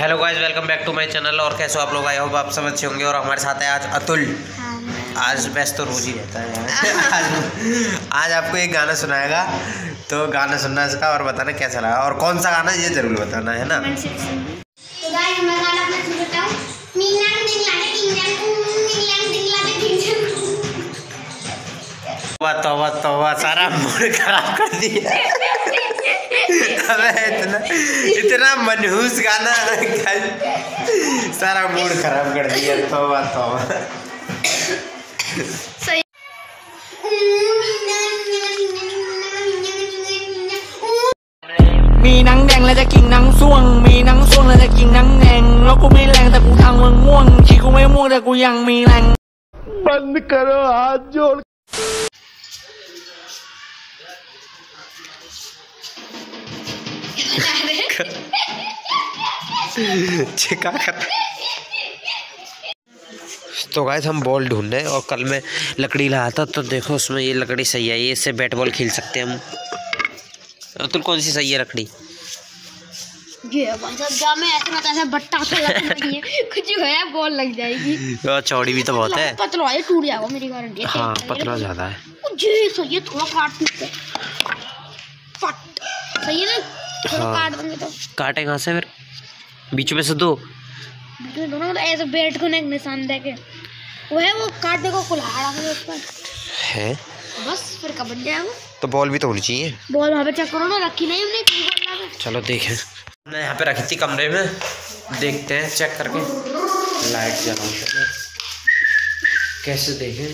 Hello guys, welcome back to my channel. और कैसे हो आप लोग? आई होप आप सब अच्छे होंगे। और हमारे साथ है आज अतुल। आज वैसे तो रोज ही रहता है आज आपको एक गाना सुनाएगा, तो गाना सुनना इसका और बताना कैसा लगा और कौन सा गाना, ये जरूर बताना है ना। तो गाइस मैं गाना अपना सुनाता हूं। तौबा तौबा, सारा मूड खराब कर दिया इतना मनहूस गाना, सारा मूड खराब कर दिया। तौबा तौबा।มี นัง แดง และ จะ กิ่ง นัง ซ่วง มี นัง ซ่วง และ จะ กิ่ง นัง แดง แล้ว กู ไม่ แรง แต่ กู ทาง มึง ม่วง ชี กู ไม่ ม่วง แต่ กู ยัง มี แรง बंद करो हाथ जोड़ तो गाइस हम बॉल ढूंढ रहे हैं और कल मैं लकड़ी लाया था, तो देखो उसमें ये लकड़ी सही है, ये इससे बैट बॉल खेल सकते हैं हम। अतुल कौन सी सही है लकड़ी? ये कुछ गया बॉल लग जाएगी। चौड़ी भी तो बहुत है, पतला है, टूट जाएगा मेरी गारंटी है। हाँ पतला ज्यादा है। ये सही है, थोड़ा काट सही है ना। हाँ, काटे कहाँ से? फिर बीच में से दो दोनों ऐसे बैट को एक निशान दे के, वो है वो काटे को कुल्हाड़ा के ऊपर है, बस फिर कब बन जाएगा। तो बॉल भी तो होनी चाहिए। बॉल वहाँ पे चेक करो ना, रखी नहीं हमने की बॉल लाके। चलो देखें, हमने यहाँ पे रखी थी कमरे में, देखते हैं चेक करके। लाइट जलाऊँ कैसे देखें?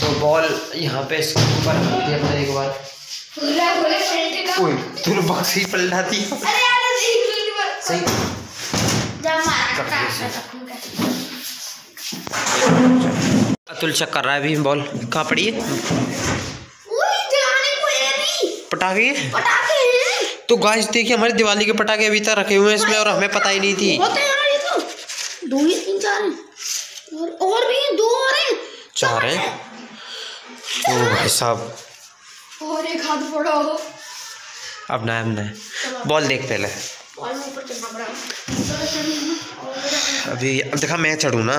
तो बॉल यहाँ पे इसके ऊपर एक बार बक्सी पलटा थी। अरे यार सही अतुल चेक कर रहा है अभी। बॉल कहाँ पड़ी है? पटाखे, तो गाइस देखिए हमारे दिवाली के पटाखे अभी तक रखे हुए हैं इसमें और हमें पता ही नहीं थी। दो ही तीन चार और भी दो और चार हैं। ओ भाई साहब, और एक हाथ फोड़ा हो। अब ना, अब ना बॉल देख पहले। बॉल में ऊपर चढ़ना पड़ा अभी। अब देखा मैं चढ़ूँ ना।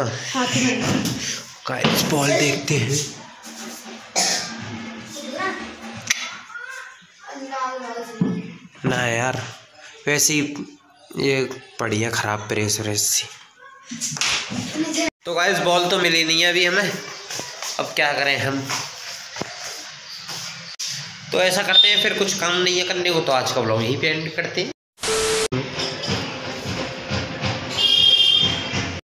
गाइस बॉल देखते हैं। ना यार वैसी ये पड़ी है खराब, प्रेस व्रेस सी। तो गाइस बॉल तो मिली नहीं है अभी हमें, अब क्या करें हम? तो ऐसा करते हैं, फिर कुछ काम नहीं है करने को तो आज का ब्लॉग यहीं पे एंड करते हैं।